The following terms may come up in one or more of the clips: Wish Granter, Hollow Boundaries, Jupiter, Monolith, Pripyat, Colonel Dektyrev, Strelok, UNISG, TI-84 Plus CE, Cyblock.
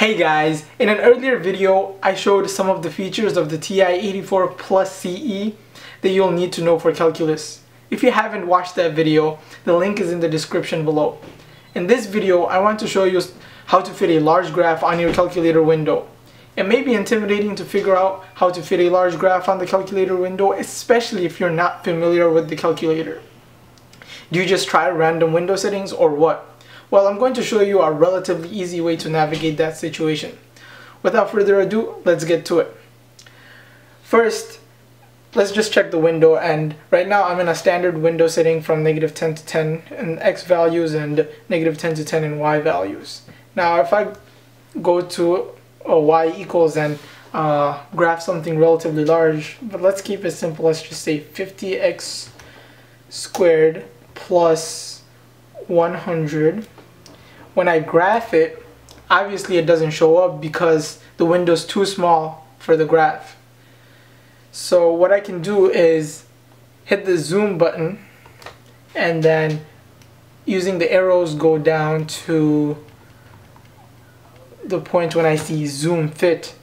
Hey guys, in an earlier video I showed some of the features of the TI-84 Plus CE that you'll need to know for calculus. If you haven't watched that video, the link is in the description below. In this video I want to show you how to fit a large graph on your calculator window. It may be intimidating to figure out how to fit a large graph on the calculator window, especially if you're not familiar with the calculator. Do you just try random window settings or what? Well, I'm going to show you a relatively easy way to navigate that situation. Without further ado, let's get to it. First, let's just check the window, and right now I'm in a standard window setting from -10 to 10 in X values and -10 to 10 in Y values. Now if I go to Y equals and graph something relatively large, but let's keep it simple, let's just say 50x squared plus 100. When I graph it, obviously it doesn't show up because the window's too small for the graph. So what I can do is hit the zoom button and then using the arrows go down to the point when I see zoom fit.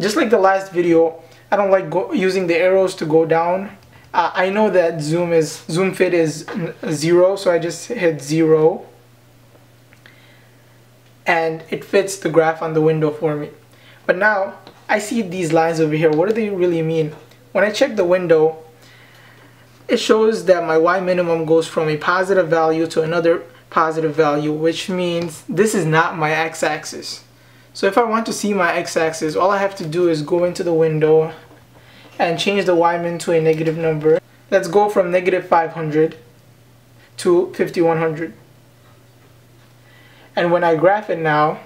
Just like the last video, I don't like using the arrows to go down. I know that zoom fit is 0, so I just hit 0. And it fits the graph on the window for me. But now I see these lines over here. What do they really mean? When I check the window, it shows that my Y minimum goes from a positive value to another positive value, which means this is not my x-axis. So if I want to see my x-axis, all I have to do is go into the window and change the Y min to a negative number. Let's go from -500 to 5100. And when I graph it now,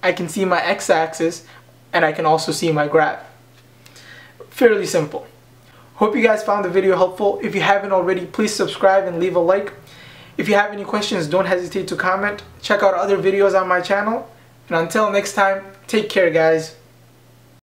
I can see my x-axis and I can also see my graph. Fairly simple. Hope you guys found the video helpful. If you haven't already, please subscribe and leave a like. If you have any questions, don't hesitate to comment. Check out other videos on my channel. And until next time, take care guys.